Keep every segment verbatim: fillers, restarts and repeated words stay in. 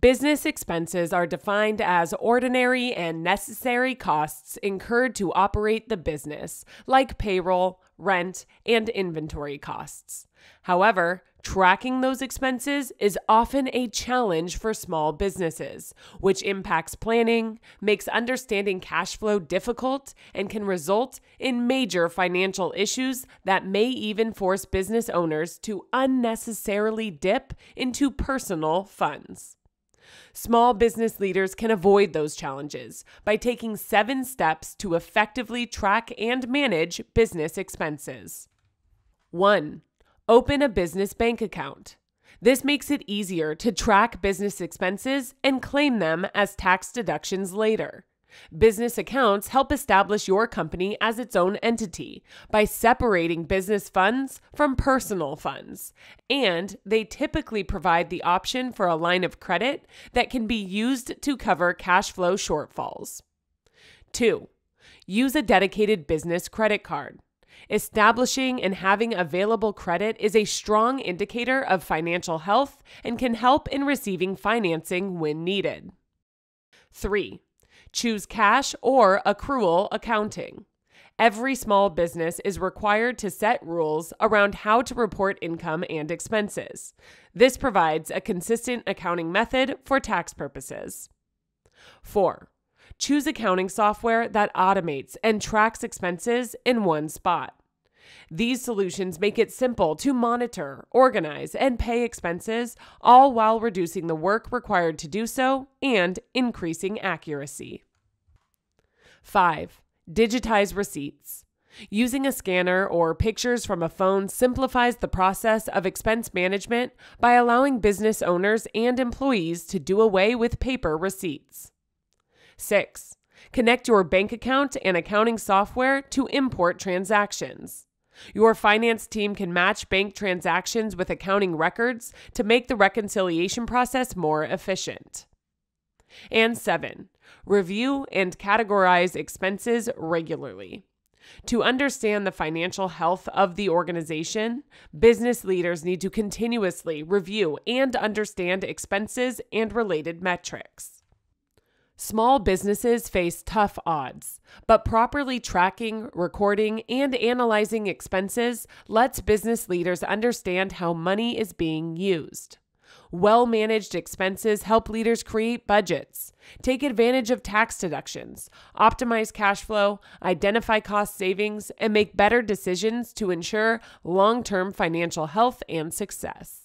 Business expenses are defined as ordinary and necessary costs incurred to operate the business, like payroll, rent, and inventory costs. However, tracking those expenses is often a challenge for small businesses, which impacts planning, makes understanding cash flow difficult, and can result in major financial issues that may even force business owners to unnecessarily dip into personal funds. Small business leaders can avoid those challenges by taking seven steps to effectively track and manage business expenses. One. Open a business bank account. This makes it easier to track business expenses and claim them as tax deductions later. Business accounts help establish your company as its own entity by separating business funds from personal funds, and they typically provide the option for a line of credit that can be used to cover cash flow shortfalls. Two. Use a dedicated business credit card. Establishing and having available credit is a strong indicator of financial health and can help in receiving financing when needed. Three. Choose cash or accrual accounting. Every small business is required to set rules around how to report income and expenses. This provides a consistent accounting method for tax purposes. Four. Choose accounting software that automates and tracks expenses in one spot. These solutions make it simple to monitor, organize, and pay expenses, all while reducing the work required to do so and increasing accuracy. Five. Digitize receipts. Using a scanner or pictures from a phone simplifies the process of expense management by allowing business owners and employees to do away with paper receipts. Six. Connect your bank account and accounting software to import transactions. Your finance team can match bank transactions with accounting records to make the reconciliation process more efficient. And seven, review and categorize expenses regularly. To understand the financial health of the organization, business leaders need to continuously review and understand expenses and related metrics. Small businesses face tough odds, but properly tracking, recording, and analyzing expenses lets business leaders understand how money is being used. Well-managed expenses help leaders create budgets, take advantage of tax deductions, optimize cash flow, identify cost savings, and make better decisions to ensure long-term financial health and success.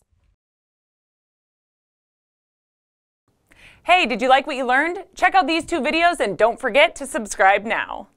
Hey, did you like what you learned? Check out these two videos and don't forget to subscribe now.